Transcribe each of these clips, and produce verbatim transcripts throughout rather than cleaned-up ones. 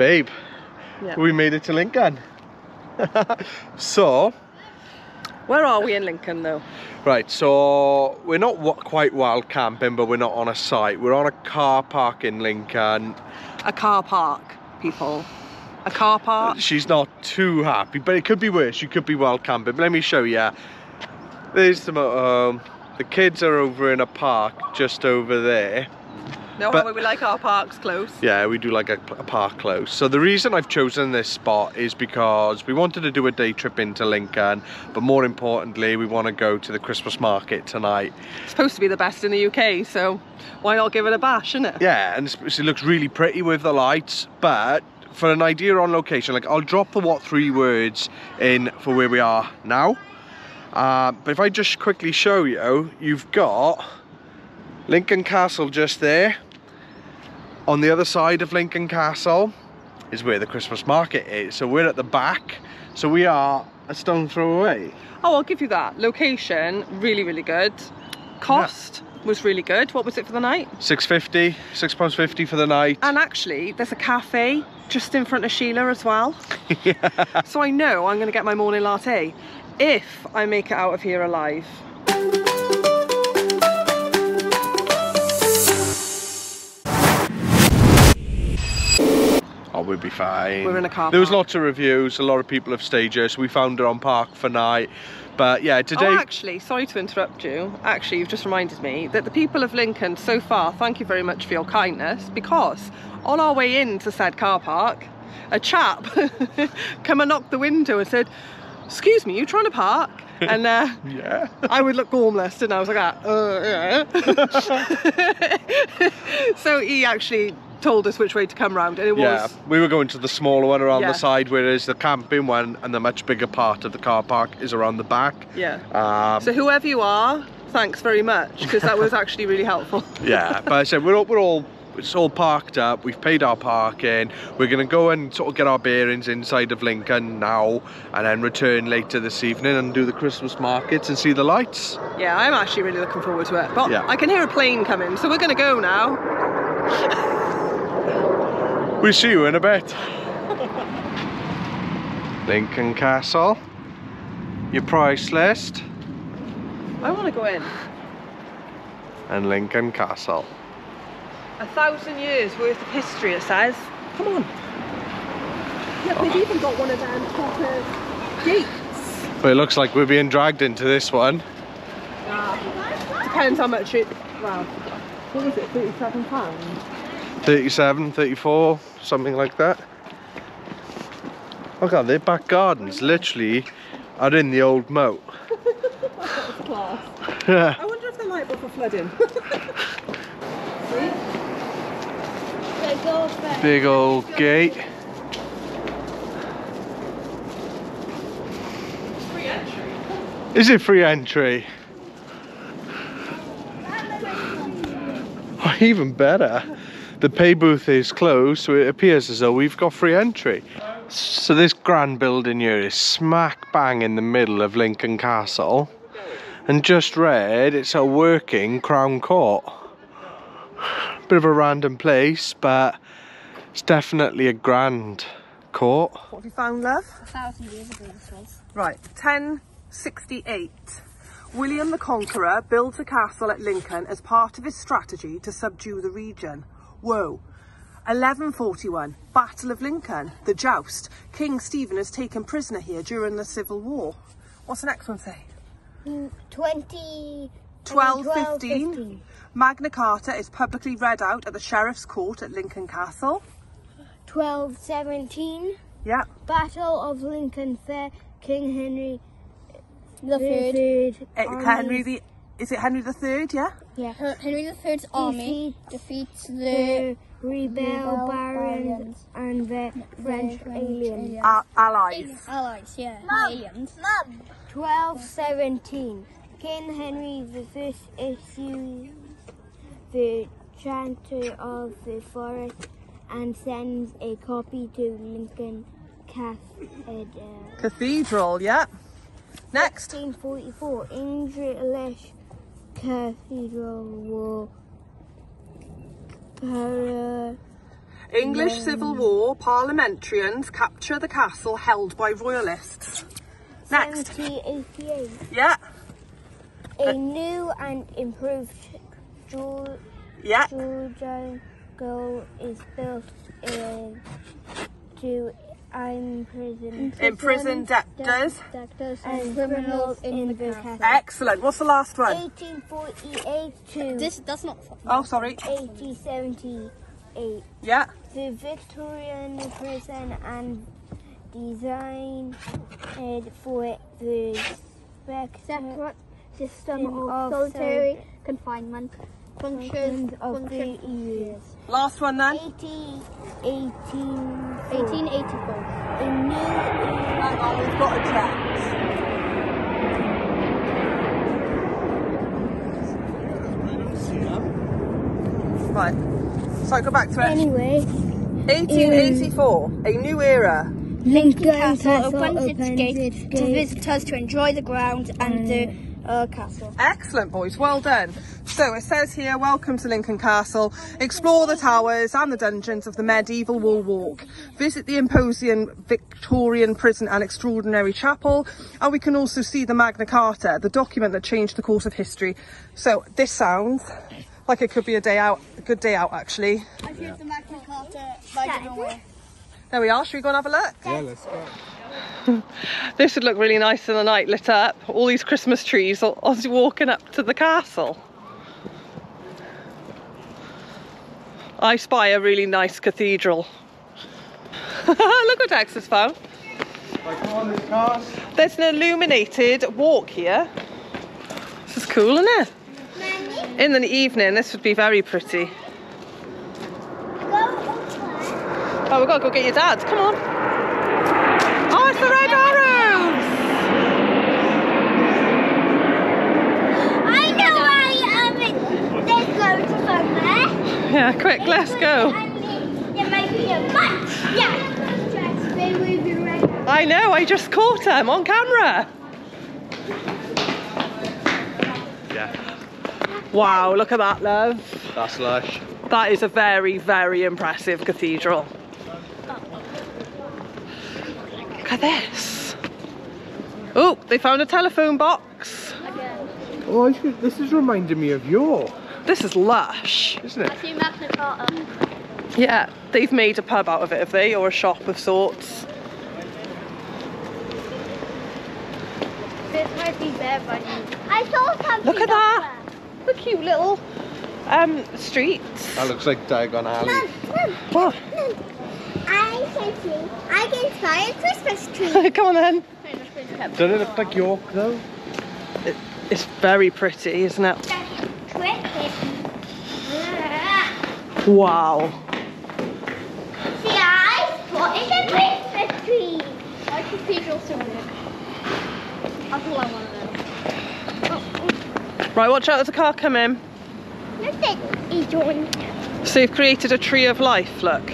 babe, yeah. We made it to Lincoln. So where are we in Lincoln though? Right, so we're not quite wild camping, but we're not on a site. We're on a car park in Lincoln. A car park, people. A car park. She's not too happy, but it could be worse. You could be wild camping. But let me show you. There's the motorhome. The kids are over in a park just over there. No, but we like our parks close. Yeah, we do like a, a park close. So the reason I've chosen this spot is because we wanted to do a day trip into Lincoln, but more importantly, we want to go to the Christmas market tonight. It's supposed to be the best in the U K, so why not give it a bash, isn't it? Yeah, and it looks really pretty with the lights, but for an idea on location, like I'll drop the what three words in for where we are now. Uh, but if I just quickly show you, you've got Lincoln Castle just there. On the other side of Lincoln Castle is where the Christmas market is. So we're at the back, so we are a stone throw away. Oh, I'll give you that. Location, really, really good. Cost yeah. was really good. What was it for the night? six pounds fifty, six pounds fifty for the night. And actually, there's a cafe just in front of Sheila as well. Yeah. So I know I'm going to get my morning latte if I make it out of here alive. Oh, we'll be fine. We're in a car. There was lots of reviews. A lot of people have staged us. We found her on Park for Night. But yeah, today. Oh, actually, sorry to interrupt you. Actually, you've just reminded me that the people of Lincoln so far, thank you very much for your kindness, because on our way into said car park, a chap come and knocked the window and said, "Excuse me, you trying to park?" And uh, yeah, I would look gormless, didn't I? I was like, "Ah, uh, yeah." So he actually told us which way to come round, and it yeah, was... Yeah, we were going to the smaller one around yeah. the side, whereas the camping one and the much bigger part of the car park is around the back. Yeah. Um, so whoever you are, thanks very much, because that was actually really helpful. Yeah, but I said, we're all, we're all, it's all parked up, we've paid our parking, we're going to go and sort of get our bearings inside of Lincoln now, and then return later this evening and do the Christmas markets and see the lights. Yeah, I'm actually really looking forward to it, but yeah. I can hear a plane coming, so we're going to go now. We'll see you in a bit. Lincoln Castle. Your price list. I want to go in. And Lincoln Castle. A thousand years worth of history, it says. Come on. Look, oh. They've even got one of them proper gates. But it looks like we're being dragged into this one. Ah. Depends how much it... Wow. What was it, thirty-seven pounds? thirty-seven, thirty-four, something like that. Look at their back gardens, literally, are in the old moat. That's class. Yeah. I wonder if they're liable for flooding. Big old, Big old gate. Free entry. Is it free entry? Oh, even better. The pay booth is closed, so it appears as though we've got free entry. So this grand building here is smack bang in the middle of Lincoln Castle. And just read, it's a working Crown Court. Bit of a random place, but it's definitely a grand court. What have you found, love? A thousand years ago this was. Right, ten sixty-eight. William the Conqueror builds a castle at Lincoln as part of his strategy to subdue the region. Whoa. eleven forty-one, Battle of Lincoln, the joust. King Stephen is taken prisoner here during the Civil War. What's the next one say? twenty... twelve fifteen. Magna Carta is publicly read out at the Sheriff's Court at Lincoln Castle. twelve seventeen. Yeah. Battle of Lincoln Fair, King Henry the Third. It, Henry the... Is it Henry the Third, yeah? Yeah. Henry the Third's army defeats the, the rebel barons and the French, French aliens. Uh, allies. Allies, yeah. Mom, aliens. Mom. twelve seventeen. King Henry the First issues the Charter of the Forest and sends a copy to Lincoln Cathedral. Cathedral, yeah. Next. sixteen forty-four. English Cathedral War. English Civil War parliamentarians capture the castle held by royalists. Next. seventeen eighty-eight. Yeah. A uh, new and improved George, yeah. Georgian goal is built in to imprison imprison debtors de de and criminals in, in the castle. Excellent. What's the last one? eighteen forty-eight to this. That's not. Oh, sorry. eighteen seventy-eight. Yeah. The Victorian prison and designed for the separate system of solitary so confinement. Functions of function. The E U. Last one then. eighteen eighty-four. A new. Hang on, we've got a text. Right. So I go back to it. Anyway. eighteen eighty-four. Um, a new era. Lincoln Castle opens its gates to visitors to enjoy the grounds and the Uh, castle. Excellent, boys, well done. So it says here, welcome to Lincoln Castle. Explore the towers and the dungeons of the medieval wall walk. Visit the imposing Victorian prison and extraordinary chapel. And we can also see the Magna Carta, the document that changed the course of history. So this sounds like it could be a day out, a good day out actually. I've heard the Magna Carta by giveaway. There we are, should we go and have a look? Yeah, let's go. This would look really nice in the night, lit up. All these Christmas trees as you're walking up to the castle. I spy a really nice cathedral. Look what Dex has found. There's an illuminated walk here. This is cool, isn't it? Mommy? In the evening, this would be very pretty. Oh, we've got to go get your dad's. Come on. Oh, it's the red arrows! I know I am. Um, there's loads of them there. Yeah, quick, let's go. There might be a bunch. Yeah. I know. I just caught them on camera. Yeah. Wow! Look at that, love. That's lush. That is a very, very impressive cathedral. Look at this. Oh, they found a telephone box. Again. Oh, I should, this is reminding me of York. This is lush, isn't it? I see Magna Carta. Yeah, they've made a pub out of it, have they? Or a shop of sorts. This might be Bear Bunny. I saw something. Look at that. The cute little um, streets. That looks like Diagon Alley. Mom, Mom. What? Mom. I can see, I can fly a Christmas tree. Come on then. Doesn't it look like York though? It, it's very pretty, isn't it? Wow. See, I spotted a Christmas tree. My cathedral's so weird. I'll pull out one of those. Right, watch out, there's a car coming. So you've created a tree of life, look.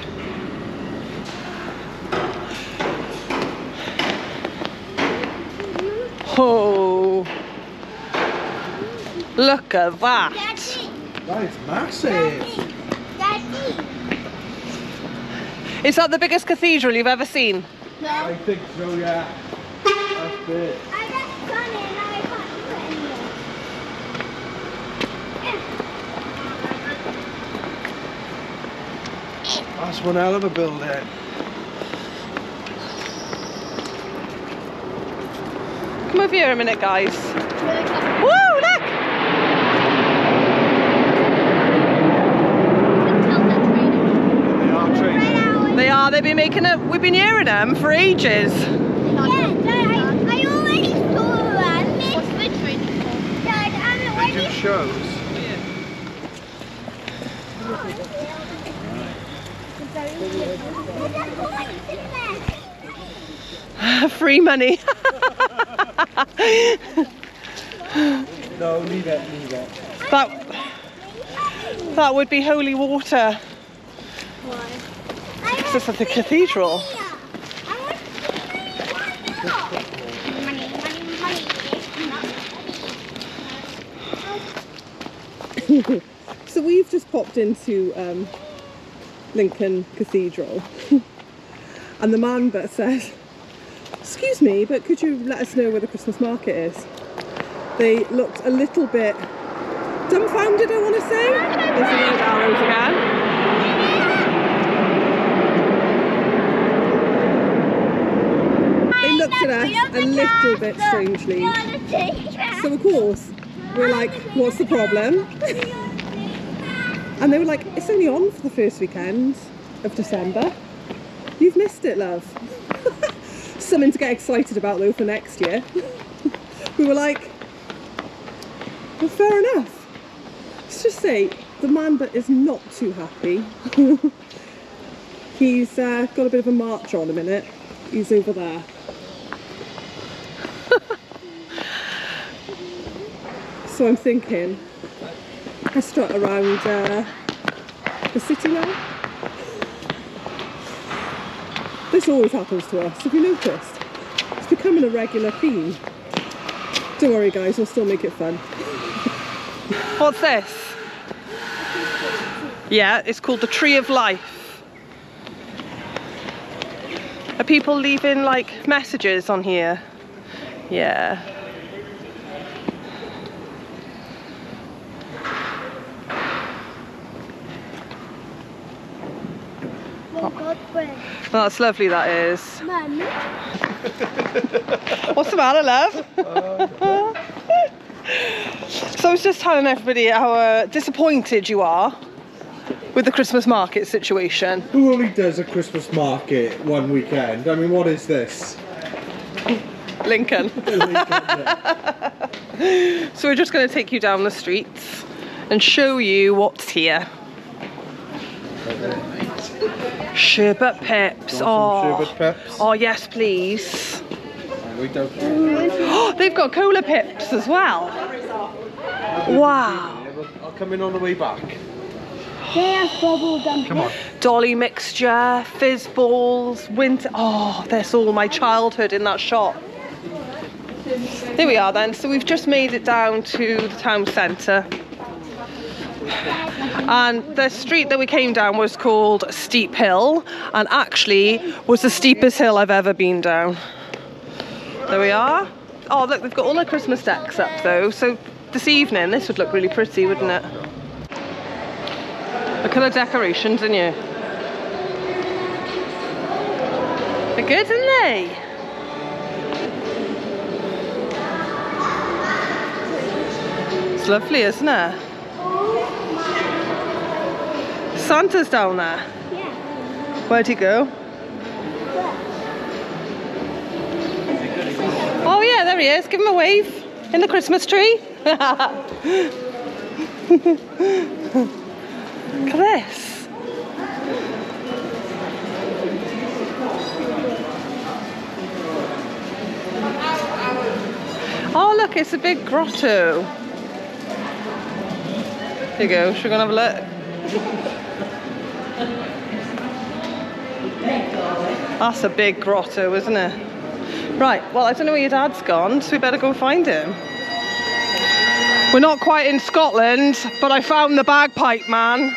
Oh, look at that. Daddy. That is massive. Daddy. Daddy. Is that the biggest cathedral you've ever seen? Yeah. I think so, yeah. That's big. I just done it and I can't do it anymore. Yeah. That's one hell of a building. Come over here a minute, guys. Woo, look! They are trains. They are. They've been making it. We've been hearing them for ages. Yeah, Dad, I, I already saw one. What's the train for? Dad, I'm already. It just shows. Yeah. Free money. No, leave it, leave it. That, that would be holy water. Why? It's just like the cathedral. So we've just popped into um, Lincoln Cathedral. And the man that says, "Excuse me, but could you let us know where the Christmas market is?" They looked a little bit dumbfounded, I want to say. There's the red arrows again. They looked at us a little bit strangely. So of course, we're like, "What's the problem?" And they were like, "It's only on for the first weekend of December. You've missed it, love." Something to get excited about though for next year. We were like, well, fair enough. Let's just say the man that is not too happy. He's uh, got a bit of a march on a minute. He's over there. So I'm thinking, I strut around uh, the city now. This always happens to us, have you noticed? It's becoming a regular theme. Don't worry guys, we'll still make it fun. What's this? Yeah, it's called the Tree of Life. Are people leaving like messages on here? Yeah. Oh, that's lovely, that is. Mum. What's the matter, love? So I was just telling everybody how uh, disappointed you are with the Christmas market situation. Who only does a Christmas market one weekend? I mean, what is this? Lincoln. Lincoln, yeah. So we're just going to take you down the streets and show you what's here. Okay. Sherbet Peps. Oh. Sherbet Peps. Oh yes, please. We don't. Oh, they've got cola Peps as well. Wow. I'll come in on the way back. They have bubble gum. Come on. Dolly mixture, fizz balls, winter. Oh, that's all my childhood in that shop. There we are then. So we've just made it down to the town centre. And the street that we came down was called Steep Hill, and actually was the steepest hill I've ever been down. There we are. Oh look, they've got all their Christmas decks up though, so this evening this would look really pretty, wouldn't it? Look at the decorations, didn't you? They're good, aren't they? It's lovely, isn't it? Santa's down there. Yeah. Where'd he go? Yeah. Oh yeah, there he is. Give him a wave in the Christmas tree. Look at this. Oh look, it's a big grotto. Here you go. Should we go and have a look? That's a big grotto, isn't it? Right, well, I don't know where your dad's gone, so we better go find him. We're not quite in Scotland, but I found the bagpipe man.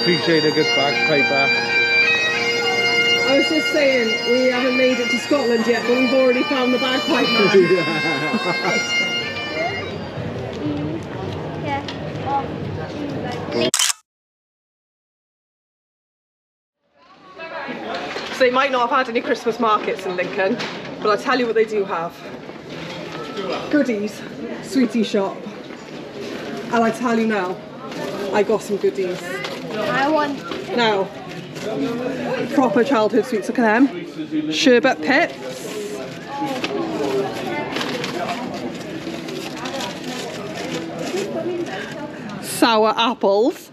Appreciate a good bagpiper. I was just saying, we haven't made it to Scotland yet, but we've already found the bagpipe man. Yeah. So they might not have had any Christmas markets in Lincoln, but I'll tell you what they do have. Goodies. Sweetie shop. And I tell you now, I got some goodies. I want. Now, proper childhood sweets, look at them. Sherbet Pips. Sour apples.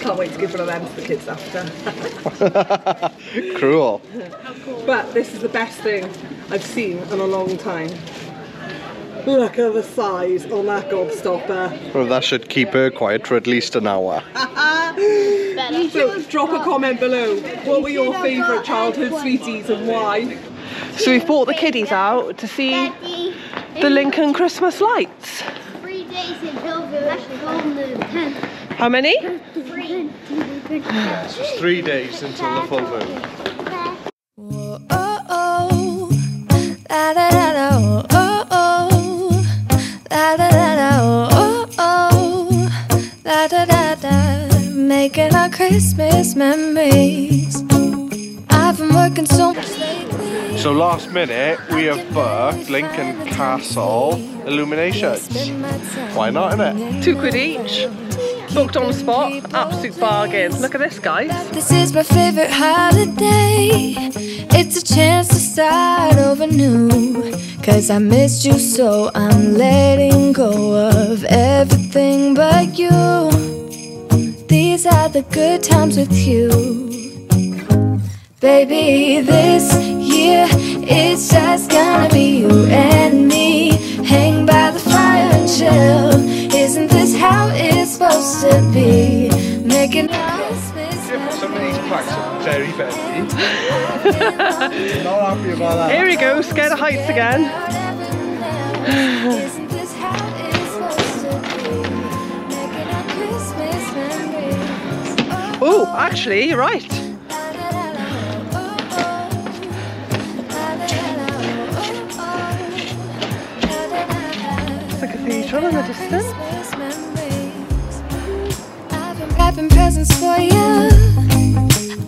Can't wait to give one of them to the kids after. Cruel. But this is the best thing I've seen in a long time. Look at the size on that gobstopper. Well, that should keep her quiet for at least an hour. So drop a comment below. What were your favourite childhood sweeties and why? So we've brought the kiddies out to see the Lincoln Christmas lights. Three days in Hillville. How many? Three. It's three days until the full moon. Whoa, oh, oh, da, da, da, da, oh, oh, oh, da, da, da, da, oh, oh, oh, da, da, da, da, making our Christmas memories. I've been working so much lately. So last minute, we have booked Lincoln Castle illuminations. Why not, innit? Two quid each. Booked on the spot, absolute bargain. Look at this, guys. This is my favourite holiday. It's a chance to start over new. Cause I missed you so, I'm letting go of everything but you. These are the good times with you. Baby, this year, it's just gonna be you and me. Hang by the fire and chill. Isn't this how it's supposed to be? Making Christmas. Some of these plaques are very bendy. Not happy about that. Here we go, scared of heights again. Isn't this how it's supposed to be? Making our Christmas memories. Oh, actually, you're right. It's a cathedral in the distance. I've been presents for you.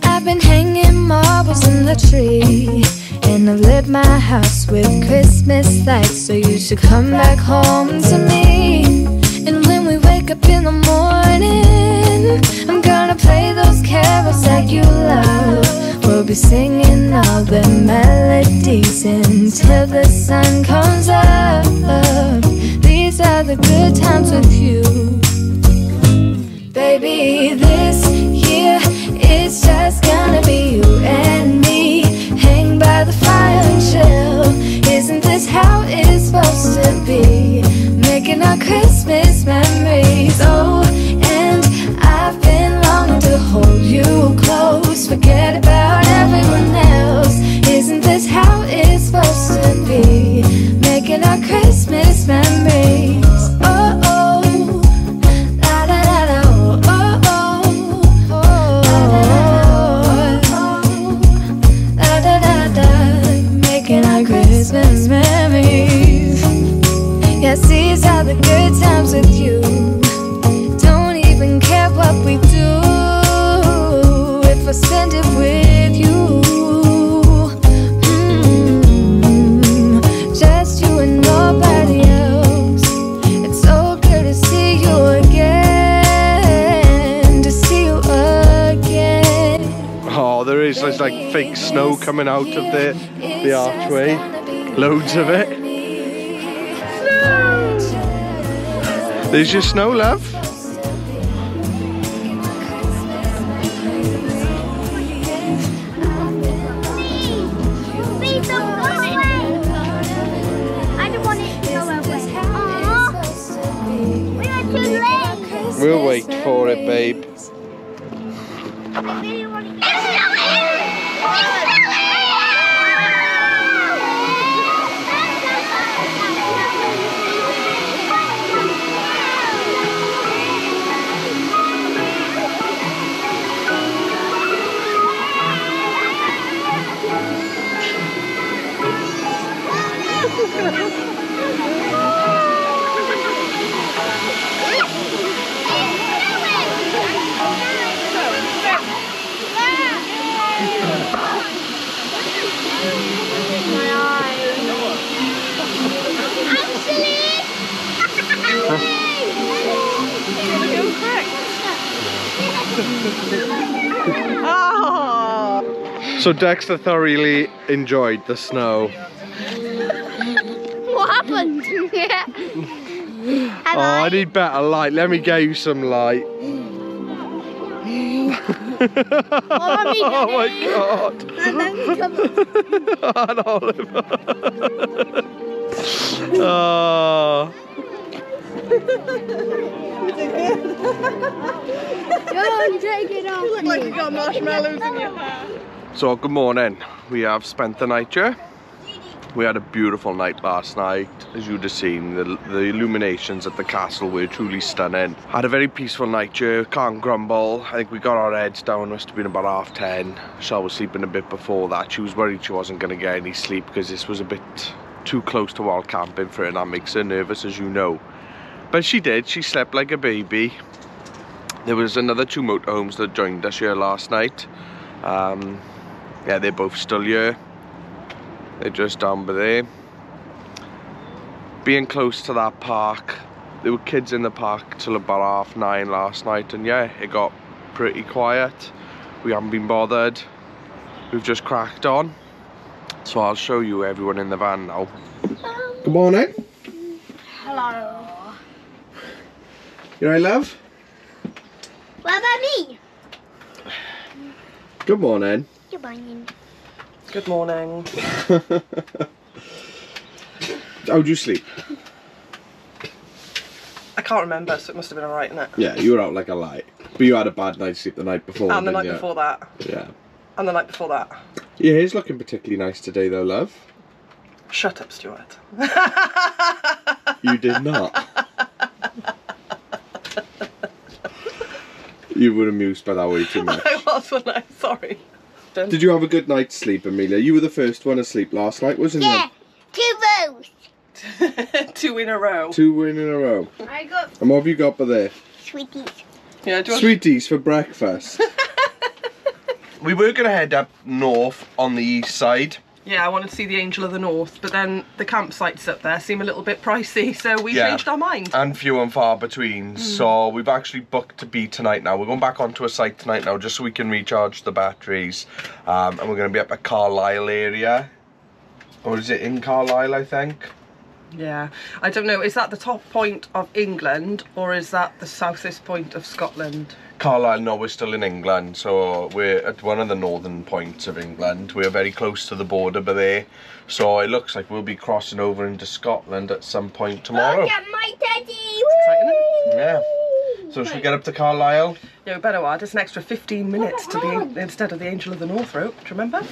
I've been hanging marbles in the tree, and I've lit my house with Christmas lights. So you should come back home to me. And when we wake up in the morning, I'm gonna play those carols that you love. We'll be singing all the melodies until the sun comes up. These are the good times with you. Baby, this year, it's just gonna be you and me. Hang by the fire and chill. Isn't this how it's supposed to be? Making our Christmas memories. Oh, and I've been longing to hold you close. Forget about everyone else. Isn't this how it's supposed to be? Making our Christmas memories. Oh, oh. Christmas memories. Yes, these are the good times with you. Don't even care what we do if I spend it with you. Mm-hmm. Just you and nobody else. It's so good to see you again. To see you again. Oh, there is there's like fake snow coming out of the the archway. Loads of it. Snow! There's your snow, love. Please, please don't go away. I don't want it to go away. Aww. We are too late. We'll wait for it, babe. So Dexter thoroughly enjoyed the snow. What happened? Yeah. Oh, I need better light. Let me get you some light. Mommy, oh my God! And Oliver. Oh. Don't take it off. You look like you've got marshmallows in your hair. So good morning. We have spent the night here. We had a beautiful night last night. As you'd have seen, the, the illuminations at the castle were truly stunning. Had a very peaceful night here, can't grumble. I think we got our heads down, must have been about half ten. Shaw was sleeping a bit before that. She was worried she wasn't going to get any sleep because this was a bit too close to wild camping for her, and that makes her nervous, as you know. But she did, she slept like a baby. There was another two motorhomes that joined us here last night. Um, yeah, they're both still here. They're just down by there. Being close to that park, there were kids in the park till about half nine last night, and yeah, it got pretty quiet. We haven't been bothered. We've just cracked on. So I'll show you everyone in the van now. Good morning. Hello. You all right, love? What about me? Good morning. Good morning. Good morning. How'd you sleep? I can't remember, so it must have been alright, innit? Yeah, you were out like a light. But you had a bad night's sleep the night before. And the night you? before that. Yeah. And the night before that. Your hair's looking particularly nice today though, love. Shut up, Stuart. You did not. You were amused by that way too much. I was, wasn't I? Sorry. Did you have a good night's sleep, Amelia? You were the first one asleep last night, wasn't yeah, you? Yeah, two rows. Two in a row. Two in a row. I got... And what have you got by there? Sweeties. Yeah, do you want... Sweeties for breakfast. We were going to head up north on the east side. Yeah, I wanted to see the Angel of the North, but then the campsites up there seem a little bit pricey, so we yeah, changed our mind. And few and far between, mm. so we've actually booked to be tonight now. We're going back onto a site tonight now, just so we can recharge the batteries. Um, and we're going to be up at Carlisle area. Or is it in Carlisle, I think? Yeah, I don't know. Is that the top point of England, or is that the southest point of Scotland? Carlisle, no, we're still in England, so we're at one of the northern points of England. We're very close to the border by there, so it looks like we'll be crossing over into Scotland at some point tomorrow. Look at my daddy! It's exciting, yeah. So right. Should we get up to Carlisle? Yeah, we better add. It's an extra fifteen minutes to the, instead of the Angel of the North route, do you remember?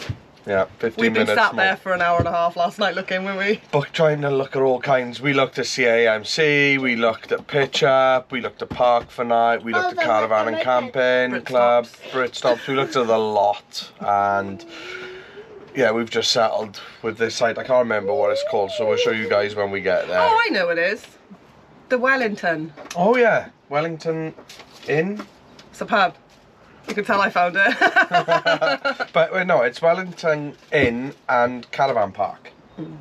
Yeah, fifteen minutes. We've been minutes sat more. there for an hour and a half last night looking, weren't we? But trying to look at all kinds. We looked at C A M C, we looked at Pitch Up, we looked at Park for Night, we looked oh, at Caravan and Camping Brit Club, Stops. Brit Stops, we looked at the lot. And yeah, we've just settled with this site. I can't remember what it's called, so we'll show you guys when we get there. Oh, I know it is. The Wellington. Oh yeah, Wellington Inn. It's a pub. You can tell I found it. But no, it's Wellington Inn and Caravan Park. Mm.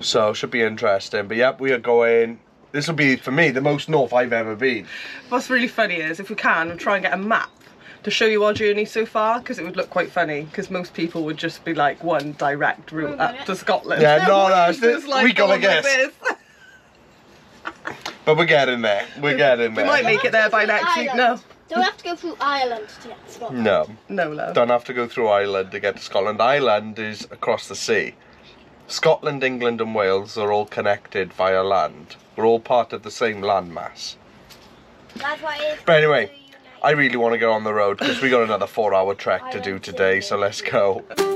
So should be interesting. But yep, we are going. This will be, for me, the most north I've ever been. What's really funny is, if we can, we'll try and get a map to show you our journey so far, because it would look quite funny, because most people would just be like one direct route up to Scotland. Yeah, no, no, it's just like, we gotta guess. But we're getting there. We're getting there. We might make it there by next week. No. Don't have to go through Ireland to get to Scotland. No. No, love. Don't have to go through Ireland to get to Scotland. Ireland is across the sea. Scotland, England and Wales are all connected via land. We're all part of the same landmass. That's what it is. But anyway, I really want to go on the road because we got another four hour trek to do today, so let's go.